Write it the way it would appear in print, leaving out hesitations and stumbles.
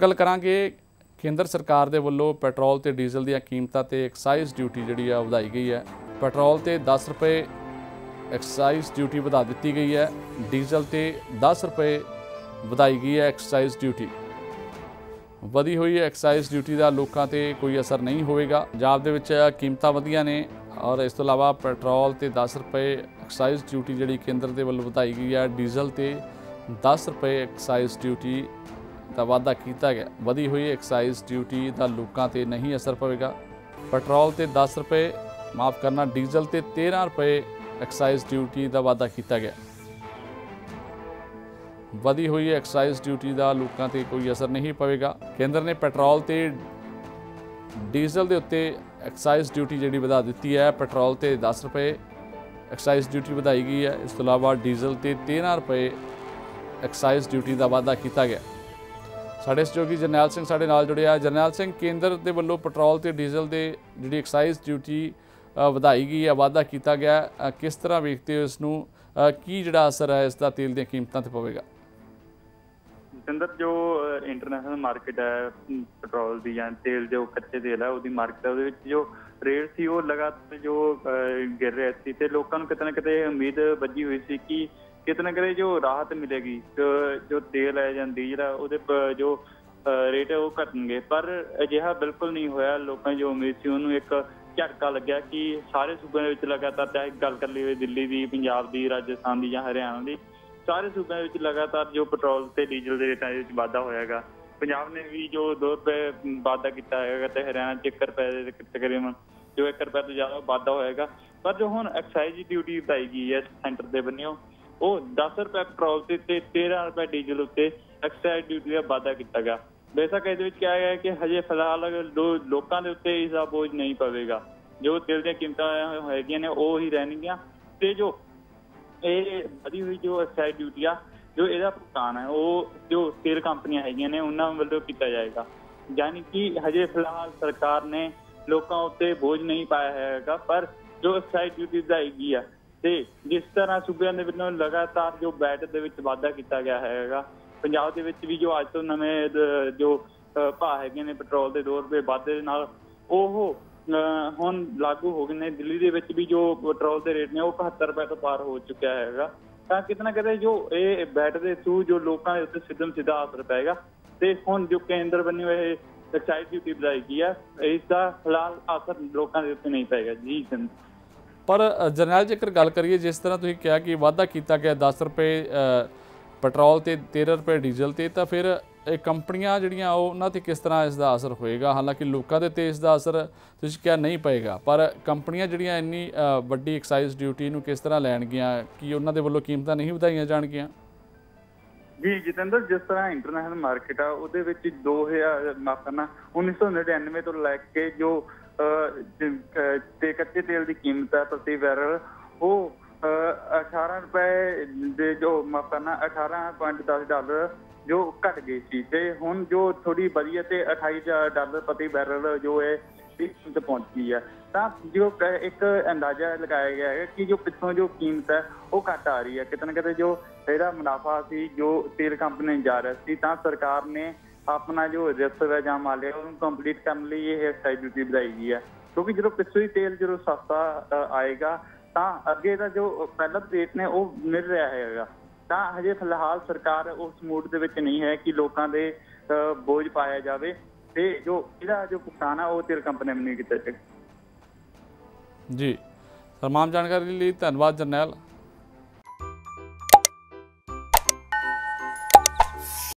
गल करांगे केंद्र सरकार के वलों पेट्रोल ते डीजल दी कीमतां ते एक्साइज ड्यूटी जिहड़ी आ वधाई गई है। पेट्रोल ते 10 रुपए एक्साइज ड्यूटी वधा दी गई है, डीजल ते 10 रुपए वधाई गई है। एक्साइज ड्यूटी वधी हुई है, एक्साइज ड्यूटी का लोगों ते कोई असर नहीं होएगा। पंजाब दे विच कीमतां वधीआं ने और इस तो इलावा पेट्रोल ते 10 रुपए एक्साइज ड्यूटी जिहड़ी केंद्र के वलों वधाई गई है, डीजल ते 10 रुपए एक्साइज ड्यूटी का वाधा किया गया। वधी हुई एक्साइज ड्यूटी का लोगों पर नहीं असर पवेगा। पेट्रोल ते 10 रुपए माफ़ करना डीजल ते 13 रुपए एक्साइज ड्यूटी का वाधा किया गया। वधी हुई एक्साइज ड्यूटी का लोगों पर कोई असर नहीं पवेगा। केंद्र ने पेट्रोल ते डीजल के उत्ते एक्साइज ड्यूटी जिहड़ी वधा दी है। पेट्रोल ते 10 रुपए एक्साइज ड्यूटी वधाई गई है, इस तो इलावा डीजल ते 13 रुपए एक्साइज ड्यूटी का वाधा किया गया। साढ़े सहयोगी जरनैल सिंह साढ़े नाल जुड़े आ। जरनैल सिंह, केंद्र के वलों पेट्रोल ते डीजल के जिहड़ी एक्साइज ड्यूटी वधाई गई है, वाधा किया गया, किस तरह वेखते हो इसनूं? की जिहड़ा असर है इसका तेल दी कीमतों ते पवेगा? जिंदर जो इंटरनेशनल मार्केट है पेट्रोल दी जां तेल जो कच्चे तेल है उसकी मार्केट है जो रेट सी वो लगातार जो गिर रही थी तो लोगों को कितने ना कितने उम्मीद बजी हुई थी कि कितने कहीं जो राहत मिलेगी, जो तेल है या डीजल है वो जो रेट है वो घटनगे, पर अजिहा बिल्कुल नहीं होया। लोगों की जो उम्मीद थी उन्होंने एक झटका लग्या कि सारे सूबों में लगातार, चाहे गल कर लीए दिल्ली की, पंजाब की, राजस्थान की या हरियाणा की, सारे सूबों में लगातार जो पेट्रोल ते डीजल के रेटों में वाधा होएगा। पंजाब ने भी जो 2 रुपए वाधा किया है तो हरियाणा 1 रुपए तकरीबन जो 1 रुपए तो ज़्यादा वाधा होएगा। पर जो हुण एक्साइज ड्यूटी बढ़ाई गई है सेंटर के बनियों, ਉਹ 10 ਰੁਪਏ ਪੈਟਰੋਲ ਤੇ 13 ਰੁਪਏ ਡੀਜ਼ਲ ਉੱਤੇ ਐਕਸਾਈਜ਼ ਡਿਊਟੀ ਦਾ ਵਾਧਾ ਕੀਤਾ ਗਿਆ। ਬੇਸ਼ੱਕ ਇਹਦੇ ਵਿੱਚ ਕਿਹਾ ਗਿਆ ਕਿ ਹਜੇ ਫਿਲਹਾਲ ਲੋਕਾਂ ਦੇ ਉੱਤੇ ਇਸ ਦਾ ਬੋਝ ਨਹੀਂ ਪਵੇਗਾ, ਜੋ ਤੇਲ ਦੀਆਂ ਕੀਮਤਾਂ ਹੈਗੀਆਂ ਨੇ ਉਹ ਹੀ ਰਹਿਣਗੀਆਂ ਤੇ ਜੋ ਇਹ ਵਧੀ ਹੋਈ ਜੋ ਐਕਸਾਈਜ਼ ਡਿਊਟੀ ਆ ਜੋ ਇਹਦਾ ਭੁਗਤਾਨ ਹੈ ਉਹ ਜੋ ਤੇਲ ਕੰਪਨੀਆਂ ਹੈਗੀਆਂ ਨੇ ਉਹਨਾਂ ਵੱਲੋਂ ਕੀਤਾ ਜਾਏਗਾ। ਯਾਨੀ ਕਿ ਹਜੇ ਫਿਲਹਾਲ ਸਰਕਾਰ ਨੇ ਲੋਕਾਂ ਉੱਤੇ ਬੋਝ ਨਹੀਂ ਪਾਇਆ ਹੈਗਾ, ਪਰ ਜੋ ਐਕਸਾਈਜ਼ ਡਿਊਟੀ ਵਧਾਈ ਆ ਤੇ ਜਿਸ ਤਰ੍ਹਾਂ ਸੂਬਿਆਂ ਦੇ ਵਿੱਚੋਂ ਲਗਾਤਾਰ ਜੋ ਬੈਟ ਦੇ ਵਿੱਚ ਵਾਧਾ ਕੀਤਾ ਗਿਆ ਹੈਗਾ, ਪੰਜਾਬ ਦੇ ਵਿੱਚ ਵੀ ਜੋ ਅੱਜ ਤੋਂ ਨਵੇਂ ਜੋ ਭਾਅ ਹੈਗੇ ਨੇ ਪੈਟਰੋਲ ਦੇ 2 ਰੁਪਏ ਵਾਧੇ ਦੇ ਨਾਲ ਉਹ ਹੁਣ ਲਾਗੂ ਹੋ ਗਏ ਨੇ। ਦਿੱਲੀ ਦੇ ਵਿੱਚ ਵੀ ਜੋ ਪੈਟਰੋਲ ਦੇ ਰੇਟ ਨੇ ਉਹ 75 ਰੁਪਏ ਤੋਂ ਪਾਰ ਹੋ ਚੁੱਕਿਆ ਹੈਗਾ। ਤਾਂ ਕਿਤਨਾ ਕਦੇ ਜੋ ਇਹ ਬੈਟ ਦੇ ਥਰੂ ਜੋ ਲੋਕਾਂ ਦੇ ਉੱਤੇ ਸਿੱਧਮ ਸਿੱਧਾ ਅਸਰ ਪਏਗਾ ਤੇ ਹੁਣ ਜੋ ਕੇਂਦਰ ਬਣੀ ਹੋਏ ਐਕਸਾਈਜ਼ ਡਿਊਟੀ ਵਧਾਈ ਗਈ ਆ ਇਸ ਦਾ ਫਿਲਹਾਲ ਅਸਰ ਲੋਕਾਂ ਦੇ ਉੱਤੇ ਨਹੀਂ ਪਏਗਾ। ਜੀ ਸਿੰਘ पर जरनैल, जेकर गल करिए जिस तरह तुसीं कहा कि वाधा किया गया 10 रुपए पेट्रोल ते 13 रुपए डीजल ते, तो फिर ये कंपनियां जिहड़ियां उन्हां ते किस तरह इसका असर होएगा? हालांकि लोगों के उत्ते इसका असर तुसीं कहा नहीं पएगा, पर कंपनियां जिहड़ियां इन्नी वड्डी एक्साइज ड्यूटी नूं किस तरह लैणगियां? कि उन्हां दे वल्लों कीमतां नहीं वधाईयां जाणगियां? जी जितेंद्र, जिस तरह इंटरनेशनल मार्केट है उहदे विच 1999 तो लैके जो कच्चे तेल की कीमत है प्रति बैरल वो 18 रुपए जो माफ करना 18.10 डॉलर जो घट गई थी तो हुण जो थोड़ी बढ़ी है 28 डॉलर प्रति बैरल जो है कीमत पहुंच गई है। तो जो एक अंदाजा लगाया गया है कि जो पिछों जो कीमत है वो घट आ रही है, कितने कितने जो एदा मुनाफा सी जो तेल कंपनी जा रही थी तो सरकार ने अपना जो रिजर्व है जहाँ माल है उन्होंने कंप्लीट करने लिए ये एक्साइज ड्यूटी बढ़ाई गई है, क्योंकि जो पिछू ही तेल जो सस्ता आएगा तो अगे का जो पहला रेट ने वो मिल रहा है। तो हजे फिलहाल सरकार उस मूड के नहीं है कि लोगों के बोझ पाया जाए तो जो इसका जो भुगतान है वो तेल कंपनी में नहीं किया जाएगा। जी तमाम जानकारी लिए धन्यवाद जरनैल।